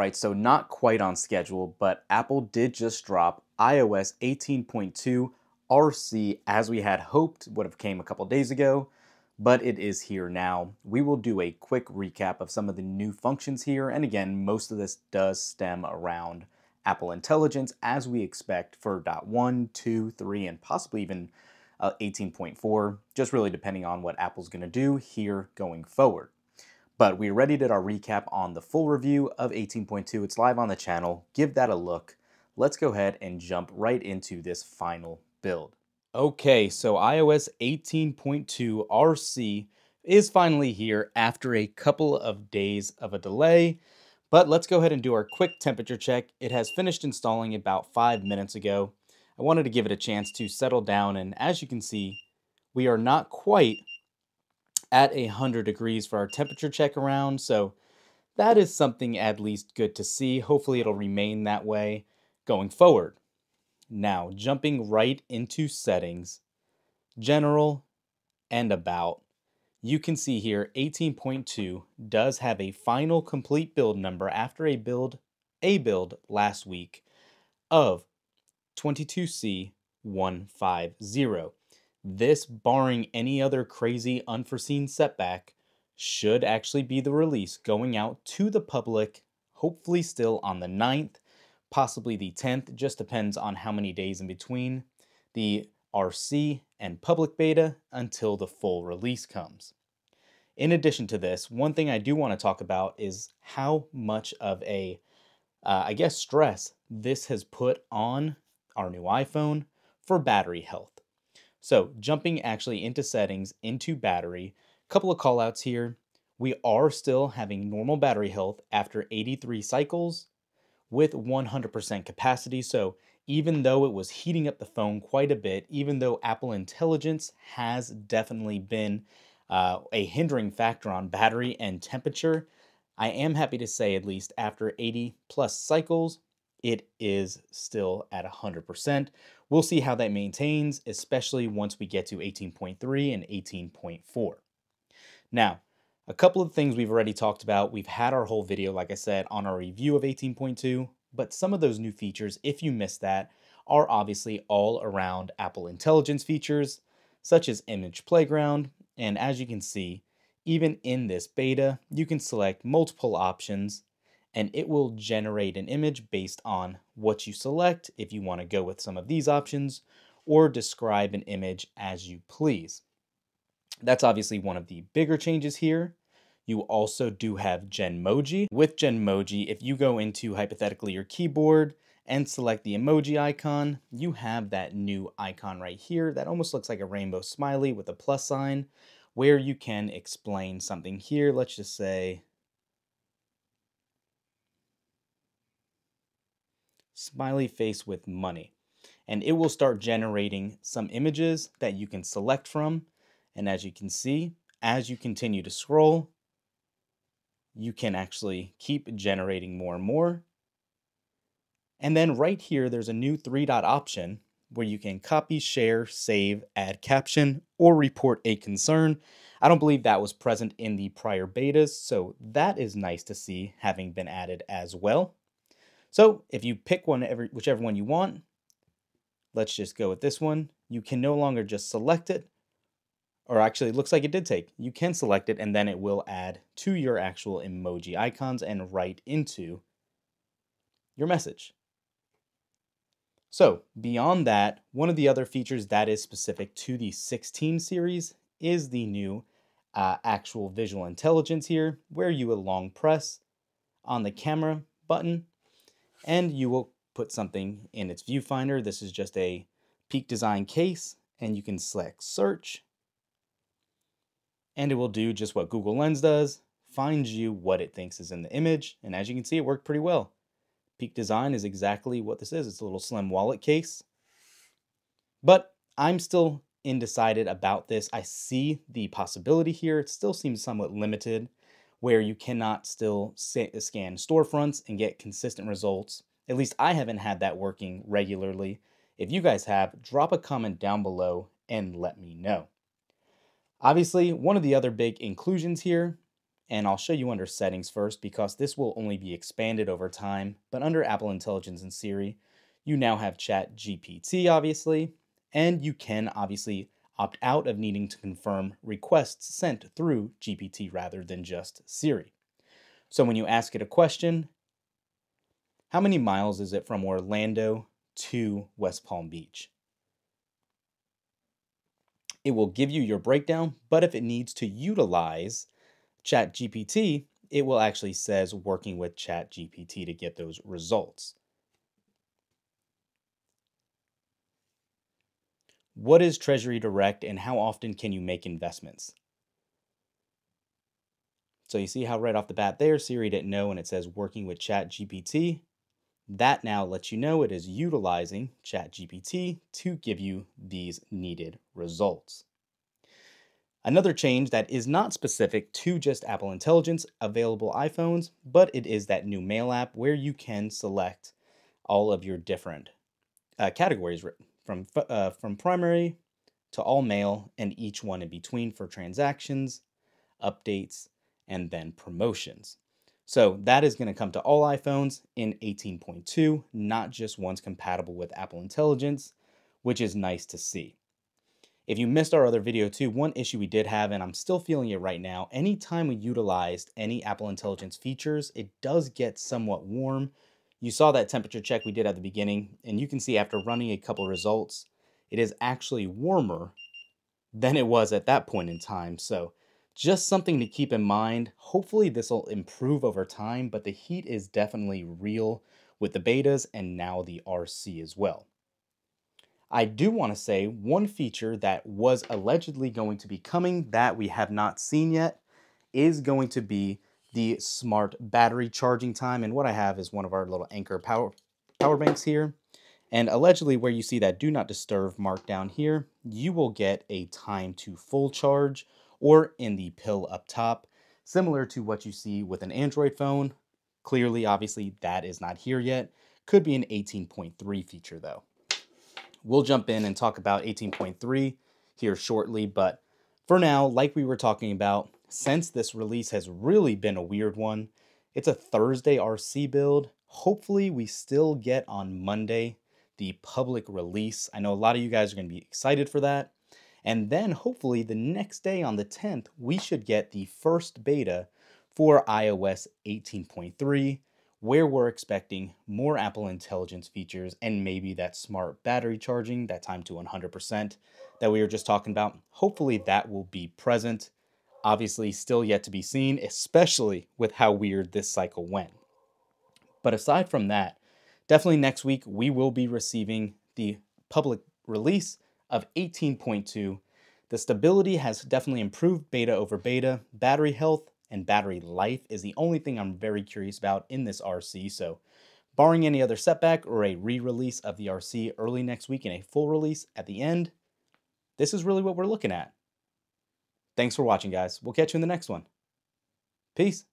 Alright, so not quite on schedule, but Apple did just drop iOS 18.2 RC as we had hoped, would have came a couple days ago, but it is here now. We will do a quick recap of some of the new functions here, and again, most of this does stem around Apple Intelligence as we expect for .1, 2, 3, and possibly even 18.4, just really depending on what Apple's going to do here going forward. But we already did our recap on the full review of 18.2. It's live on the channel. Give that a look. Let's go ahead and jump right into this final build. Okay, so iOS 18.2 RC is finally here after a couple of days of a delay. But let's go ahead and do our quick temperature check. It has finished installing about 5 minutes ago. I wanted to give it a chance to settle down, and as you can see, we are not quite at 100 degrees for our temperature check around, so that is something at least good to see. Hopefully it'll remain that way going forward. Now, jumping right into settings, general, and about. You can see here 18.2 does have a final complete build number after a build last week of 22C150. This, barring any other crazy unforeseen setback, should actually be the release going out to the public, hopefully still on the 9th. Possibly the 10th, just depends on how many days in between the RC and public beta until the full release comes. In addition to this, one thing I do want to talk about is how much of a, I guess, stress this has put on our new iPhone for battery health. So jumping actually into settings, into battery, a couple of callouts here. We are still having normal battery health after 83 cycles, with 100% capacity. So even though it was heating up the phone quite a bit, even though Apple Intelligence has definitely been a hindering factor on battery and temperature, I am happy to say at least after 80 plus cycles, it is still at 100%. We'll see how that maintains, especially once we get to 18.3 and 18.4. Now, a couple of things we've already talked about. We've had our whole video, like I said, on our review of 18.2, but some of those new features, if you missed that, are obviously all around Apple Intelligence features, such as Image Playground. And as you can see, even in this beta, you can select multiple options and it will generate an image based on what you select, if you want to go with some of these options, or describe an image as you please. That's obviously one of the bigger changes here. You also do have Genmoji. With Genmoji, if you go into hypothetically your keyboard and select the emoji icon, you have that new icon right here that almost looks like a rainbow smiley with a plus sign, where you can explain something here. Let's just say smiley face with money. And it will start generating some images that you can select from. And as you can see, as you continue to scroll, you can actually keep generating more and more. And then right here, there's a new 3-dot option where you can copy, share, save, add caption, or report a concern. I don't believe that was present in the prior betas, so that is nice to see having been added as well. So if you pick one, whichever one you want, let's just go with this one. You can no longer just select it, or actually it looks like it did take. You can select it and then it will add to your actual emoji icons and right into your message. So beyond that, one of the other features that is specific to the 16 series is the new actual visual intelligence here, where you will long press on the camera button and you will put something in its viewfinder. This is just a Peak Design case and you can select search. And it will do just what Google Lens does, finds you what it thinks is in the image. And as you can see, it worked pretty well. Peak Design is exactly what this is. It's a little slim wallet case. But I'm still undecided about this. I see the possibility here. It still seems somewhat limited, where you cannot still scan storefronts and get consistent results. At least I haven't had that working regularly. If you guys have, drop a comment down below and let me know. Obviously, one of the other big inclusions here And I'll show you under settings first because this will only be expanded over time. But under Apple Intelligence and Siri, you now have ChatGPT, obviously, and you can obviously opt out of needing to confirm requests sent through GPT rather than just Siri. So when you ask it a question, how many miles is it from Orlando to West Palm Beach? It will give you your breakdown, but if it needs to utilize ChatGPT, it will actually says working with ChatGPT to get those results. What is Treasury Direct and how often can you make investments? So you see how right off the bat there, Siri didn't know and it says working with ChatGPT. That now lets you know it is utilizing ChatGPT to give you these needed results. Another change that is not specific to just Apple Intelligence available iPhones, but it is that new Mail app where you can select all of your different categories from primary to all mail and each one in between for transactions, updates, and then promotions. So that is going to come to all iPhones in 18.2, not just ones compatible with Apple Intelligence, which is nice to see. If you missed our other video too, one issue we did have, and I'm still feeling it right now, anytime we utilized any Apple Intelligence features, it does get somewhat warm. You saw that temperature check we did at the beginning, and you can see after running a couple results, it is actually warmer than it was at that point in time. So just something to keep in mind. Hopefully this will improve over time, but the heat is definitely real with the betas and now the RC as well. I do want to say one feature that was allegedly going to be coming that we have not seen yet is going to be the smart battery charging time. And what I have is one of our little Anker power banks here. And allegedly where you see that do not disturb mark down here, you will get a time to full charge or in the pill up top, similar to what you see with an Android phone. Clearly, obviously, that is not here yet. Could be an 18.3 feature though. We'll jump in and talk about 18.3 here shortly, but for now, like we were talking about, since this release has really been a weird one, it's a Thursday RC build. Hopefully we still get on Monday the public release. I know a lot of you guys are going to be excited for that. And then hopefully the next day on the 10th, we should get the first beta for iOS 18.3. where we're expecting more Apple Intelligence features and maybe that smart battery charging, that time to 100% that we were just talking about. Hopefully that will be present. Obviously still yet to be seen, especially with how weird this cycle went. But aside from that, definitely next week we will be receiving the public release of 18.2. The stability has definitely improved beta over beta. Battery health and battery life is the only thing I'm very curious about in this RC. So barring any other setback or a re-release of the RC early next week and a full release at the end, this is really what we're looking at. Thanks for watching, guys. We'll catch you in the next one. Peace.